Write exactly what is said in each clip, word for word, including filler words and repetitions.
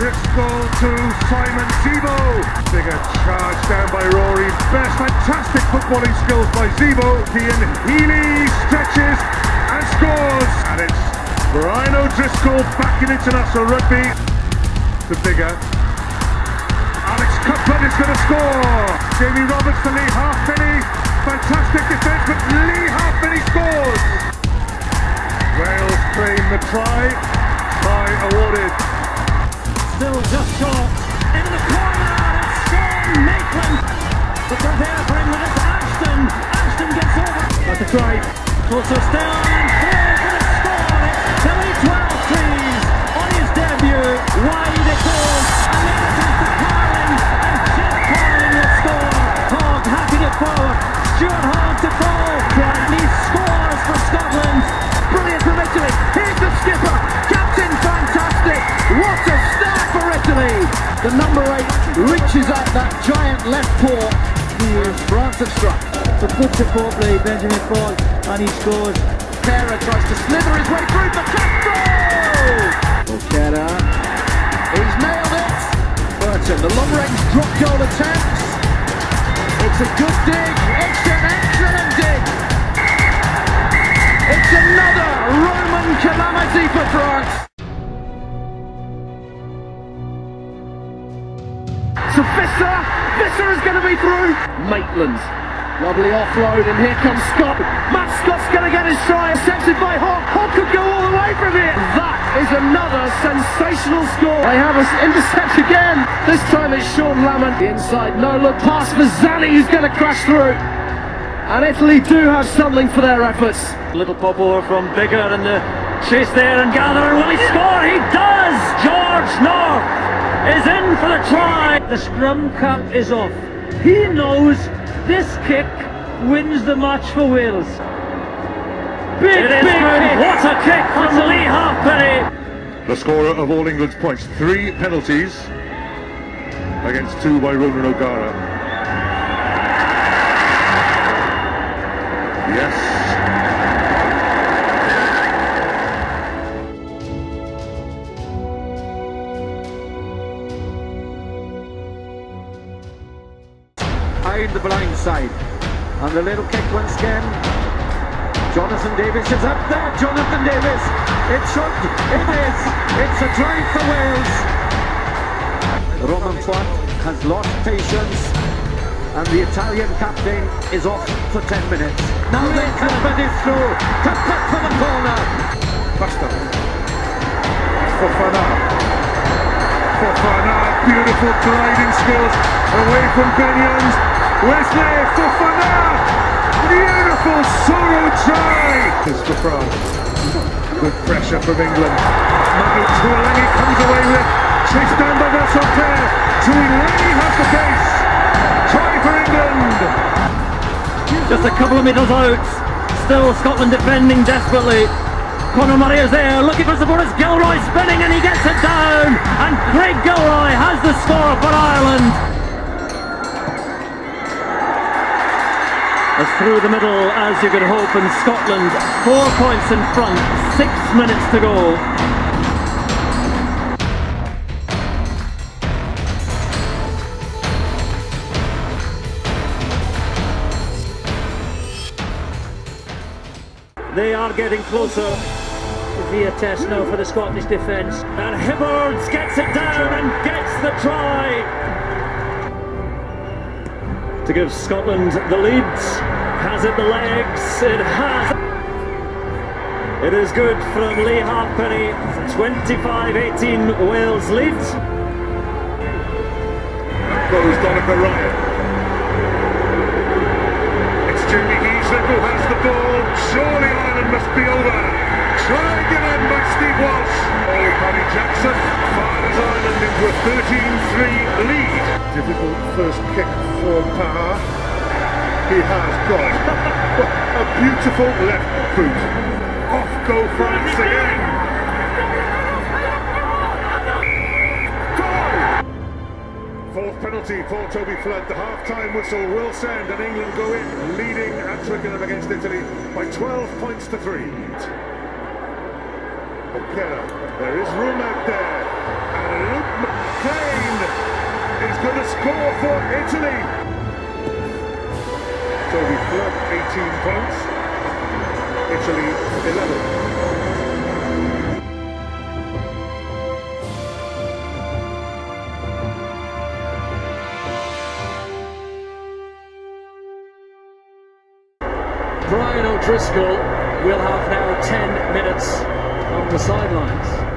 O'Driscoll to Simon Zebo. Bigger charge down by Rory Best. Fantastic footballing skills by Zebo. Ian Healy stretches and scores. And it's Brian O'Driscoll back in international rugby. The bigger. Alex Cuthbert is going to score. Jamie Roberts to Leigh Halfpenny. Fantastic defence, but Leigh Halfpenny scores. Wales claim the try. Try awarded. Still just short. Into the corner. It's Sean Maitland. But they're there for him. It's Ashton. Ashton gets over. That's a try. Closer still. And Ford with a score. It's Billy Twelvetrees on his debut. Wide it goes. And then it is to Carlin. And Chip Carlin will score. Hogg hacking it forward. Stuart Hogg to goal. And he scores for Scotland. Brilliant from Italy. Here's the skipper. Captain fantastic. What a start for Italy. The number eight reaches up that giant left paw. Here's France have struck. With good support play, Benjamin Ford, and he scores. O'Gara tries to slither his way through the cut goal. O'Gara. He's nailed it. Burton, the long range drop goal attempts. It's a good dig. It's an excellent dig. It's another Roman calamity for France. So Visser, Visser is going to be through. Maitland's lovely offload, and here comes Scott. Matt Scott's going to get his try, accepted by Hogg. Hogg could go all the way from here. That is another sensational score. They have us intercept again. This time it's Sean Lamont. The inside no-look pass for Zani, who's going to crash through. And Italy do have something for their efforts. Little pop over from Bigger, and the chase there and Gather. Will he score? He does! George North is in for the try. The scrum cap is off. He knows this kick wins the match for Wales. Big, big kick. What a kick from Leigh Halfpenny. The scorer of all England's points. Three penalties against two by Ronan O'Gara. Yes. The blind side, and the little kick once again. Jonathan Davies is up there. Jonathan Davies, it should, it is, it's a drive for Wales. Roman Font has lost patience, and the Italian captain is off for ten minutes. Now then, Cuthbert is through. Cuthbert for the corner. Buster. Fofana. Fofana, beautiful gliding skills away from Benyans. Wesley Fofana, beautiful solo try! It's for France. Good pressure from England. Manu Tuolangi comes away with, chased down by Versailles. Tuolangi has the case. Try for England. Just a couple of metres out. Still Scotland defending desperately. Conor Murray is there, looking for support. It's Gilroy spinning, and he gets it down. And Craig Gilroy has the score for Ireland. Through the middle, as you could hope, in Scotland, four points in front, six minutes to go. They are getting closer via test now for the Scottish defence, and Hibbards gets it down and gets the try to give Scotland the lead. Has it the legs? It has. It is good from Leigh Halfpenny. twenty-five eighteen Wales lead. Goes Donica Ryan. It's Jamie Heaslip who has the ball. Surely Ireland must be over. Trying it in by Steve Walsh. Ollie Paddy Jackson fires Ireland into a thirteen three lead. Difficult first kick for Parra. He has got it. A beautiful left foot. Off go France again. Goal! Fourth penalty for Toby Flood. The half-time whistle will sound and England go in, leading at Twickenham against Italy by twelve points to three. O'Gara, there is room out there. And McLean is going to score for Italy. So we've got eighteen points, Italy eleven. Brian O'Driscoll will have now ten minutes on the sidelines.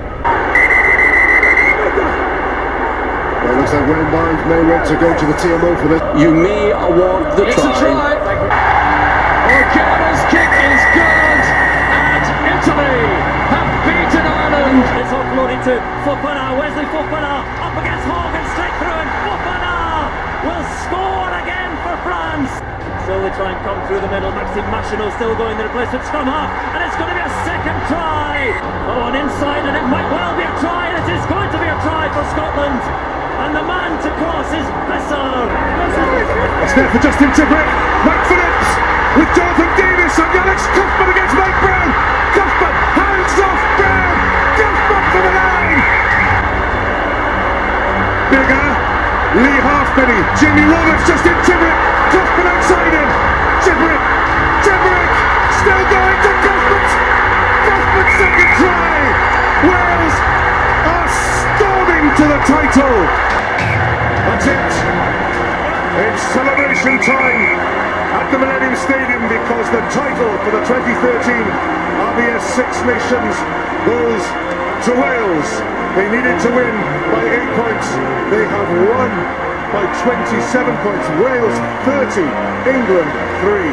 Well, it looks like Wayne Barnes may want to go to the T M O for this. You may award the it's try. It's a try. O'Gara's kick is good, and Italy have beaten Ireland. It's offloaded to Fofana. Wesley Fofana up against Hogg and straight through, and Fofana will score again for France. So they try and come through the middle. Maxime Machino still going the replacement scrum half, and it's going to be a second try. Oh, an inside, and it might well be a try. It is going to be a try for Scotland, and the man to cross is Besser. A snap for Justin Tipuric. McPhillips with Jonathan Davies and Alex Cuthbert against Mike Brown. Cuthbert hands off Brown. Cuthbert for the line. Bigger. Leigh Halfpenny. Jamie Roberts. Justin Tipuric. Cuthbert outside him. Tipuric, Tipuric, still going to Cuthbert. Cuthbert's second try. Wales are storming to the title. That's it. It's celebration time at the Millennium Stadium, because the title for the twenty thirteen R B S Six Nations goes to Wales. They needed to win by eight points. They have won by twenty-seven points. Wales thirty, England three.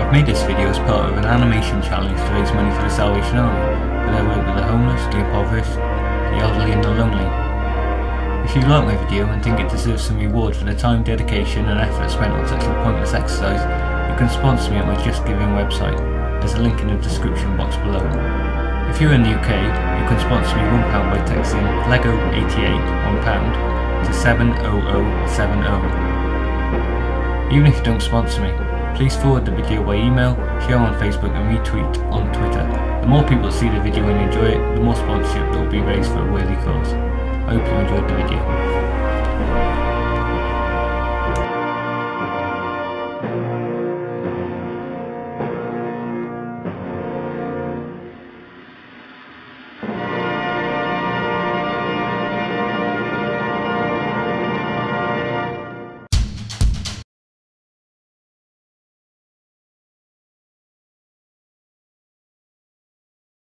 I've made this video as part of an animation challenge to raise money for the Salvation Army, for their work with the homeless, the impoverished, the elderly and the lonely. If you like my video and think it deserves some reward for the time, dedication and effort spent on such a pointless exercise, you can sponsor me at my Just Giving website. There's a link in the description box below. If you're in the U K, you can sponsor me one pound by texting LEGO eighty-eight one pound to seven zero zero seven zero. Even if you don't sponsor me, please forward the video by email, share on Facebook and retweet on Twitter. The more people see the video and enjoy it, the more sponsorship that will be raised for a worthy cause. I hope you enjoyed the video.